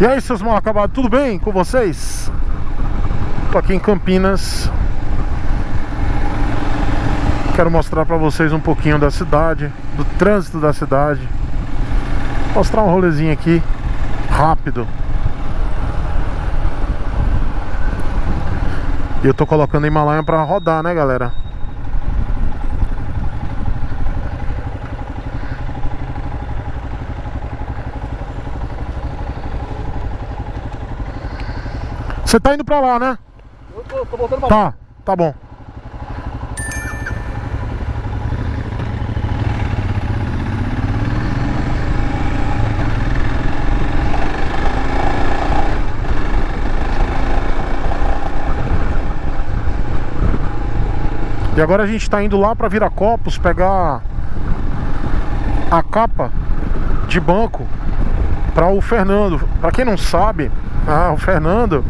E aí, seus mal acabados, tudo bem com vocês? Tô aqui em Campinas. Quero mostrar pra vocês um pouquinho da cidade, do trânsito da cidade. Mostrar um rolezinho aqui, rápido. E eu tô colocando a Himalayan pra rodar, né, galera? Você tá indo pra lá, né? Eu tô voltando pra lá. Tá bom. E agora a gente está indo lá para Viracopos pegar a capa de banco para o Fernando. Para quem não sabe, o Fernando,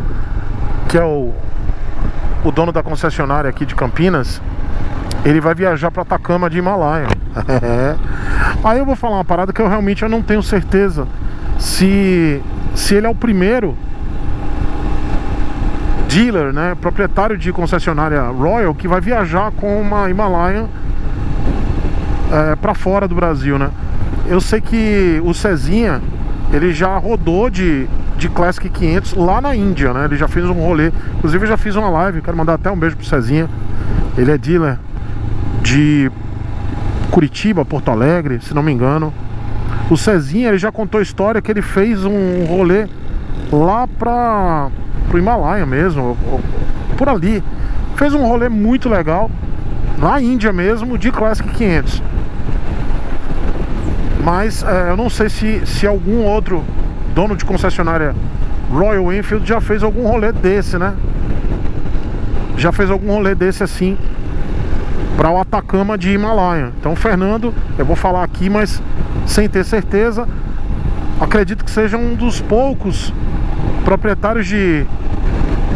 que é o dono da concessionária aqui de Campinas, ele vai viajar para Atacama de Himalaia. Aí eu vou falar uma parada que eu realmente não tenho certeza se ele é o primeiro dealer, né, proprietário de concessionária Royal, que vai viajar com uma Himalayan pra fora do Brasil, né? Eu sei que o Cezinha, ele já rodou de Classic 500 lá na Índia, né? Ele já fez um rolê, inclusive eu já fiz uma live, quero mandar até um beijo pro Cezinha. Ele é dealer de Curitiba, Porto Alegre, se não me engano. O Cezinha, ele já contou a história que ele fez um rolê lá pro Himalaia mesmo, por ali. Fez um rolê muito legal na Índia mesmo, de Classic 500. Mas eu não sei se algum outro dono de concessionária Royal Enfield já fez algum rolê desse, né? Já fez algum rolê desse assim para o Atacama de Himalaia. Então, Fernando, eu vou falar aqui, mas sem ter certeza, acredito que seja um dos poucos proprietários de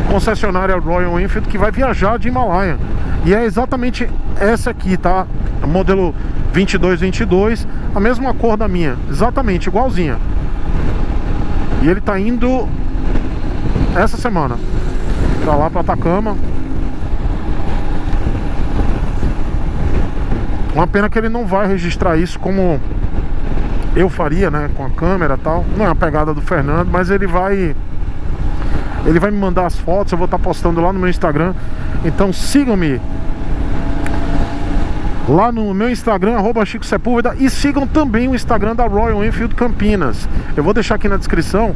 concessionária Royal Enfield que vai viajar de Himalaia. E é exatamente essa aqui, tá? Modelo 2222, a mesma cor da minha, exatamente igualzinha. E ele tá indo essa semana pra lá, pra Atacama. Uma pena que ele não vai registrar isso como eu faria, né, com a câmera e tal. Não é a pegada do Fernando, mas ele vai me mandar as fotos, eu vou estar postando lá no meu Instagram. Então sigam-me lá no meu Instagram, @Chico Sepúlveda. E sigam também o Instagram da Royal Enfield Campinas. Eu vou deixar aqui na descrição,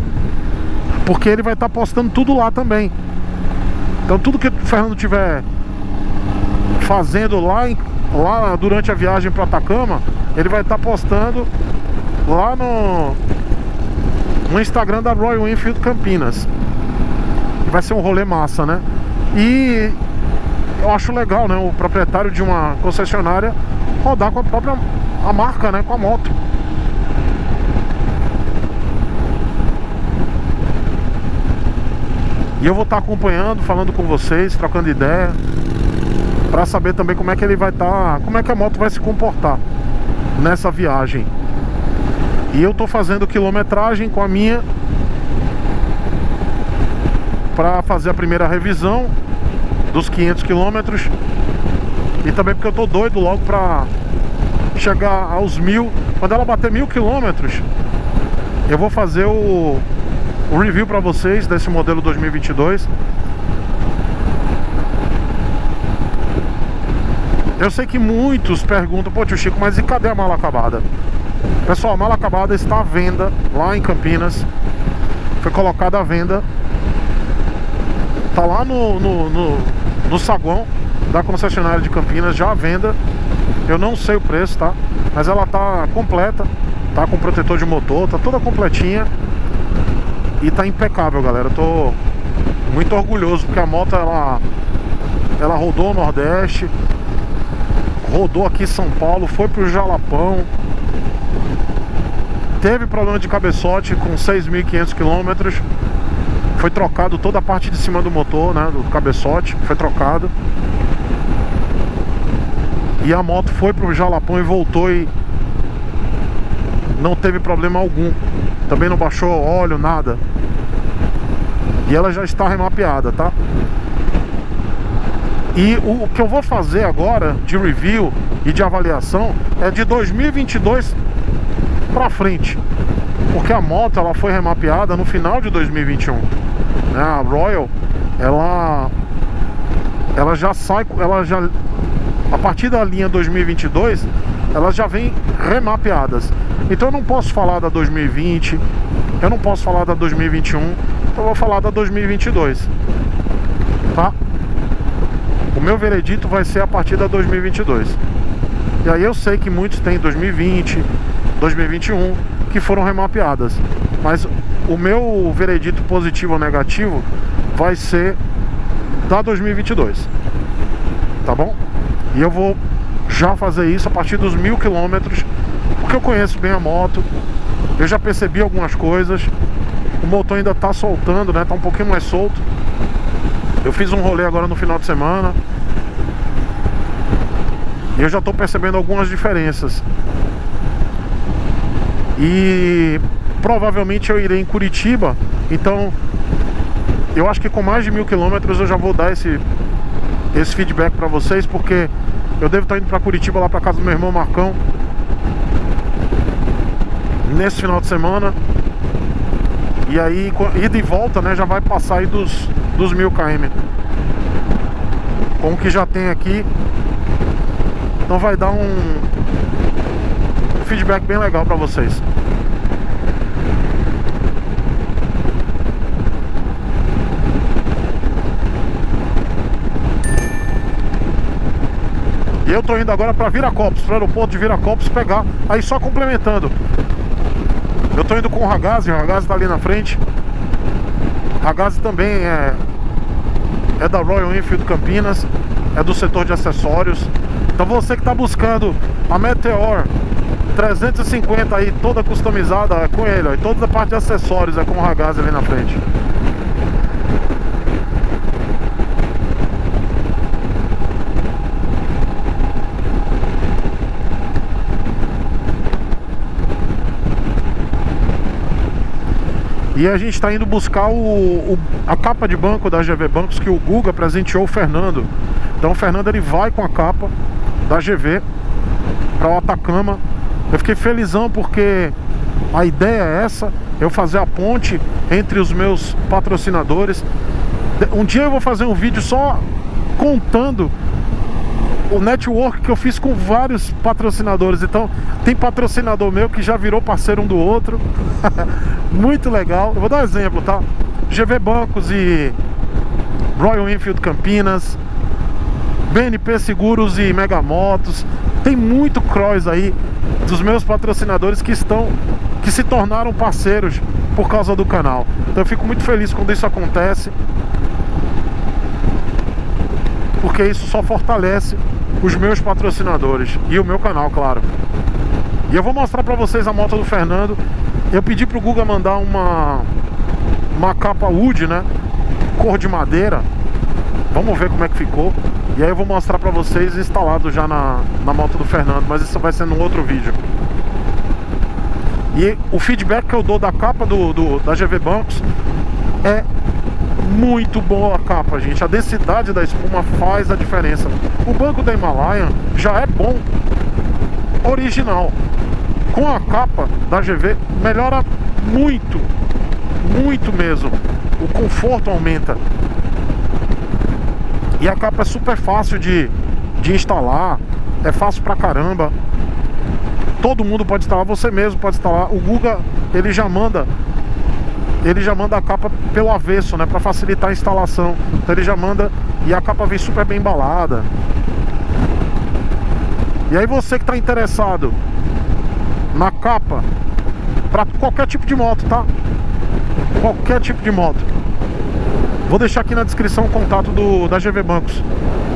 porque ele vai estar postando tudo lá também. Então tudo que o Fernando tiver fazendo lá durante a viagem para Atacama, ele vai estar postando lá no Instagram da Royal Enfield Campinas. Vai ser um rolê massa, né? E eu acho legal, né, o proprietário de uma concessionária rodar com a marca, né, com a moto. E eu vou estar acompanhando, falando com vocês, trocando ideia, para saber também como é que ele vai estar, como é que a moto vai se comportar nessa viagem. E eu tô fazendo quilometragem com a minha para fazer a primeira revisão dos 500 quilômetros, e também porque eu tô doido logo para chegar aos 1000. Quando ela bater 1000 quilômetros, eu vou fazer o review para vocês desse modelo 2022. Eu sei que muitos perguntam: pô, tio Chico, mas e cadê a mala acabada? Pessoal, a mala acabada está à venda lá em Campinas. Foi colocada à venda. Está lá no saguão da concessionária de Campinas, já à venda. Eu não sei o preço, tá? Mas ela tá completa, tá com protetor de motor, tá toda completinha. E tá impecável, galera. Eu tô muito orgulhoso, porque a moto ela rodou o Nordeste, rodou aqui em São Paulo, foi pro Jalapão. Teve problema de cabeçote com 6.500 km. Foi trocado toda a parte de cima do motor, né, do cabeçote, foi trocado. E a moto foi pro Jalapão e voltou e não teve problema algum. também não baixou óleo, nada. E ela já está remapeada, tá? E o que eu vou fazer agora de review e de avaliação é de 2022 pra frente, porque a moto ela foi remapeada no final de 2021, né? A Royal ela já sai, a partir da linha 2022 elas já vêm remapeadas. Então eu não posso falar da 2020, eu não posso falar da 2021, eu vou falar da 2022, tá? O meu veredito vai ser a partir da 2022. E aí eu sei que muitos têm 2020, 2021 que foram remapeadas, mas o meu veredito positivo ou negativo vai ser da 2022, tá bom? E eu vou já fazer isso a partir dos 1000 quilômetros, porque eu conheço bem a moto, eu já percebi algumas coisas. O motor ainda tá soltando, né? Tá um pouquinho mais solto. Eu fiz um rolê agora no final de semana e eu já tô percebendo algumas diferenças. E provavelmente eu irei em Curitiba, então eu acho que com mais de 1000 quilômetros eu já vou dar esse feedback pra vocês, porque eu devo estar indo pra Curitiba, lá pra casa do meu irmão Marcão, nesse final de semana. E aí, ida e volta, né, já vai passar aí dos 1000 km, com o que já tem aqui. Então vai dar um feedback bem legal pra vocês. E eu tô indo agora pra Viracopos, pro aeroporto de Viracopos pegar. Aí só complementando, eu tô indo com o Hagazi tá ali na frente. Hagazi também é da Royal Enfield Campinas, é do setor de acessórios. Então você que tá buscando a Meteor 350 aí, toda customizada, é com ele, ó, e toda a parte de acessórios é com o Hagazi ali na frente. E a gente está indo buscar a capa de banco da AGV Bancos, que o Guga presenteou o Fernando. Então o Fernando ele vai com a capa da AGV para o Atacama. Eu fiquei felizão porque a ideia é essa, eu fazer a ponte entre os meus patrocinadores. Um dia eu vou fazer um vídeo só contando o network que eu fiz com vários patrocinadores. Então tem patrocinador meu que já virou parceiro um do outro. Muito legal. Eu vou dar um exemplo, tá? GV Bancos e Royal Enfield Campinas, BNP Seguros e Mega Motos. Tem muito cross aí dos meus patrocinadores que se tornaram parceiros por causa do canal. Então eu fico muito feliz quando isso acontece, porque isso só fortalece os meus patrocinadores e o meu canal, claro. E eu vou mostrar pra vocês a moto do Fernando. Eu pedi pro Guga mandar uma capa wood, né, cor de madeira. Vamos ver como é que ficou. E aí eu vou mostrar pra vocês instalado já na moto do Fernando, mas isso vai ser num outro vídeo. E o feedback que eu dou da capa da GV Bancos é muito boa a capa, gente. A densidade da espuma faz a diferença. O banco da Himalayan já é bom, original. Com a capa da GV melhora muito, muito mesmo. O conforto aumenta. E a capa é super fácil de instalar, é fácil pra caramba. Todo mundo pode instalar, você mesmo pode instalar. O Guga, ele já manda a capa pelo avesso, né, para facilitar a instalação. Então ele já manda, e a capa vem super bem embalada. E aí você que está interessado na capa para qualquer tipo de moto, tá? Qualquer tipo de moto. Vou deixar aqui na descrição o contato da GV Bancos.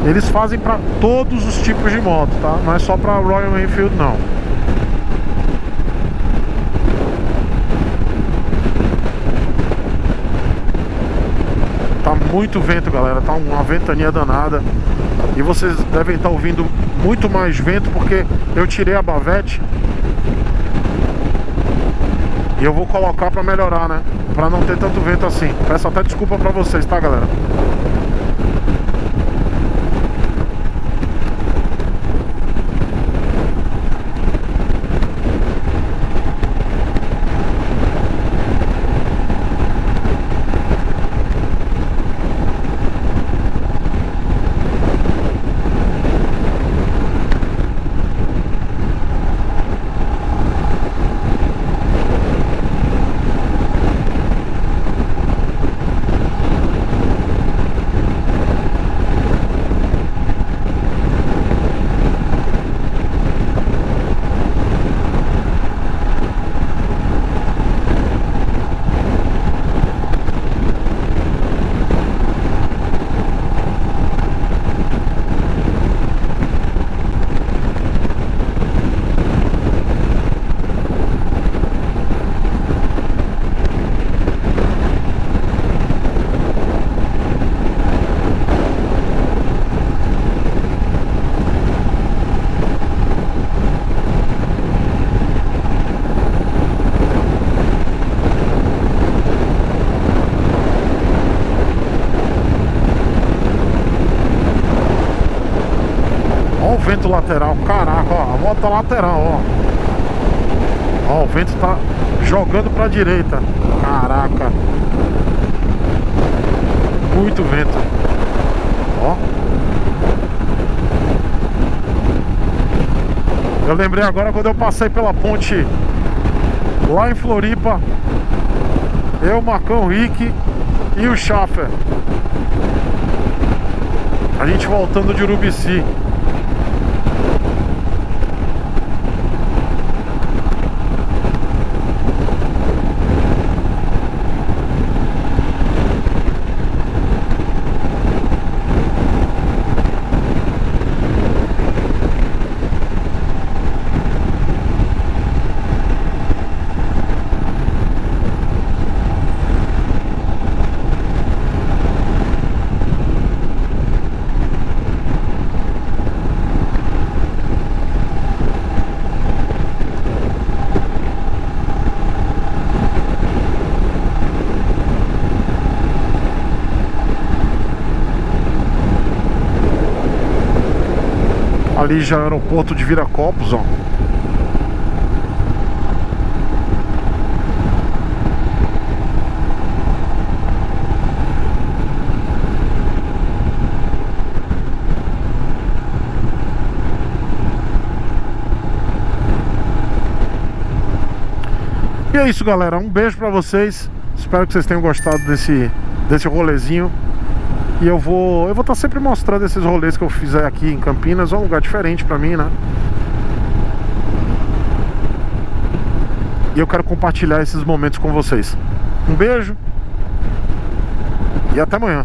Eles fazem para todos os tipos de moto, tá? Não é só para Royal Enfield, não. Muito vento, galera, tá uma ventania danada. E vocês devem estar ouvindo muito mais vento, porque eu tirei a bavete E eu vou colocar pra melhorar, né? Pra não ter tanto vento assim. Peço até desculpa pra vocês, tá, galera? Vento lateral, caraca, ó, a moto tá lateral, ó. Ó, o vento tá jogando pra direita. Caraca. Muito vento. Ó. Eu lembrei agora quando eu passei pela ponte lá em Floripa. Eu, Marcão, Rick e o Schaffer. A gente voltando de Urubici. Ali já era o porto de Viracopos, ó. E é isso, galera. Um beijo pra vocês. Espero que vocês tenham gostado desse rolezinho. E eu vou estar sempre mostrando esses rolês que eu fizer aqui em Campinas. É um lugar diferente pra mim, né? E eu quero compartilhar esses momentos com vocês. Um beijo e até amanhã.